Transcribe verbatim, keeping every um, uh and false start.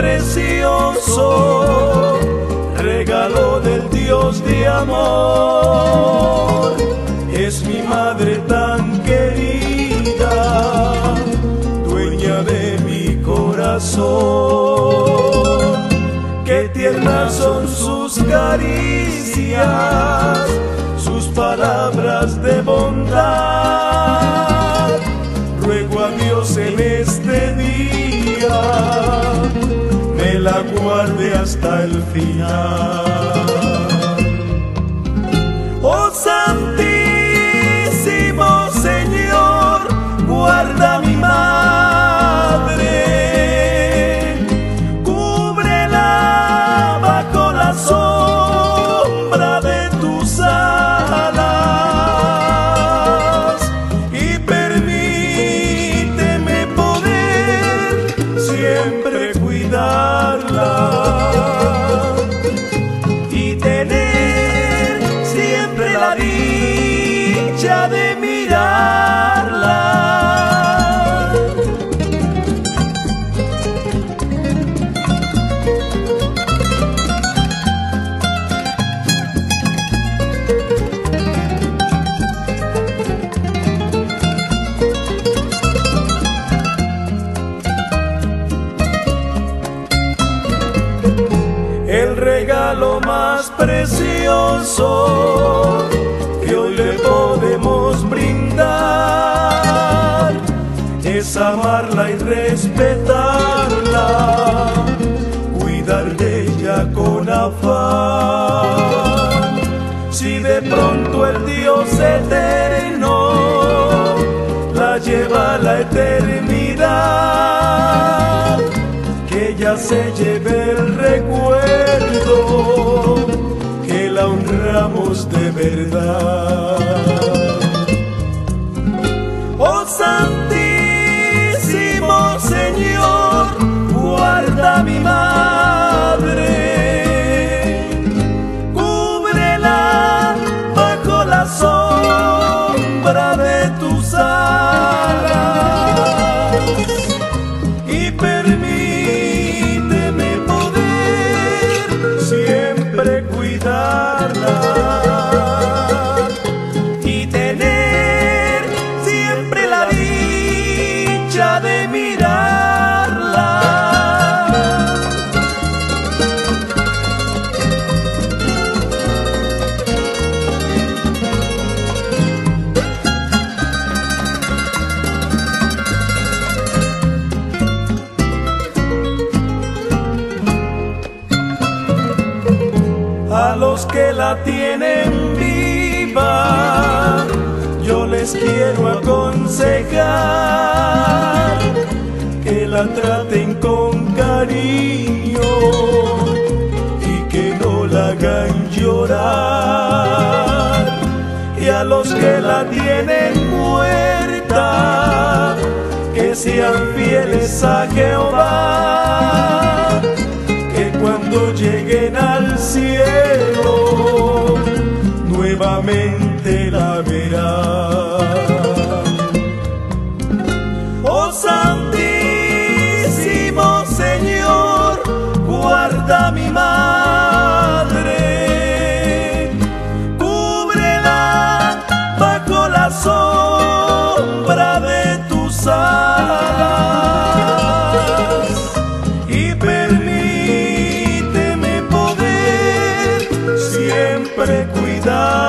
precioso, regalo del Dios de amor. Es mi madre tan querida, dueña de mi corazón. Qué tiernas son sus caricias, sus palabras de bondad. Ruego a Dios en este día me la guarde hasta el final. Oh Santísimo Señor, guarda mi madre, cúbrela bajo la sombra de tus alas y permíteme poder siempre cuidarla y tener siempre la dicha de mirarla. El regalo más precioso que hoy le podemos brindar es amarla y respetarla, cuidar de ella con afán. Si de pronto el Dios eterno la lleva a la eternidad, que ella se lleve el recuerdo que la honramos de verdad. Oh Santísimo Señor, guarda mi madre, cúbrela bajo la sombra de tus alas y permíteme y tener siempre la dicha de mirarla. A los que la tienen viva, yo les quiero aconsejar que la traten con cariño y que no la hagan llorar. Y a los que la tienen muerta, que sean fieles a Jehová, que cuando lleguen al cielo nuevamente la verán. Oh Santísimo Señor, guarda mi madre, cúbrela bajo la sombra de tus alas y permíteme poder siempre cuidar.